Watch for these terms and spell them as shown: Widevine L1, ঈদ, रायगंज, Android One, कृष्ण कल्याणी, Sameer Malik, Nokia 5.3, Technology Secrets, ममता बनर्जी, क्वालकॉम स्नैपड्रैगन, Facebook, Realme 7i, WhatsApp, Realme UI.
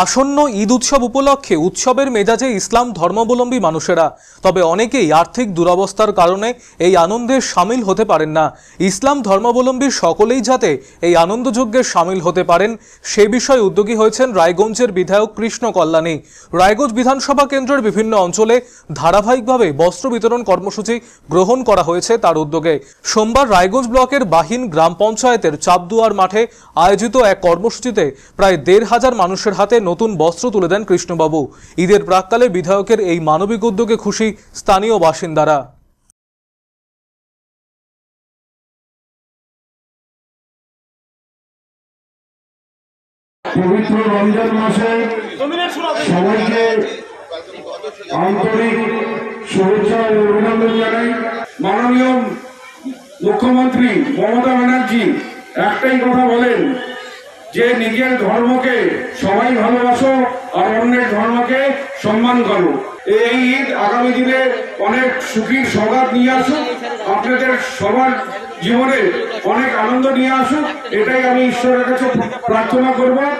आसन्न ईद उत्सव उपलक्षे उत्सवेर मेजाजे इस्लाम धर्मावलम्बी मानुषेरा तबे अनेकेई आर्थिक दुरवस्थार कारणे एई आनंदे शामिल होते पारेन ना। इस्लाम धर्मावलम्बी सकलेई जाते एई आनंदयज्ञे शामिल होते पारेन सेई विषये उद्योगी हयेछेन रायगंजेर विधायक कृष्ण कल्याणी। रायगंज विधानसभा केंद्रेर विभिन्न अंचले धारावाहिकभावे वस्त्र वितरण কর্মসূচি গ্রহণ করা হয়েছে। তার উদ্যোগে সোমবার রায়গঞ্জ ব্লকের বাহিন গ্রাম পঞ্চায়েতের চাপদুয়ার মাঠে আয়োজিত এক কর্মসূচিতে প্রায় ১,৫০০ মানুষের হাতে নতুন বস্ত্র তুলে দেন কৃষ্ণবাবু। ঈদের প্রাক্কালে বিধায়কের এই মানবিক উদ্যোগে খুশি স্থানীয় বাসিন্দারা। পবিত্র রমজান মাসে সবাইকে আন্তরিক शुभेच्छा और अभिनंदन जानाई। माननीय मुख्यमंत्री ममता बनर्जी एकटाई कथा बोलें जे निजेर धर्म के सबाई भालोबासो और अन्येर धर्म के सम्मान करो। এই ঈদ আগামী দিনে অনেক সুখীর সৌগাত নিয়ে আসুক, আপনাদের সবার জীবনে অনেক আনন্দ নিয়ে আসুক, এটাই আমি ঈশ্বরের কাছে প্রার্থনা করব।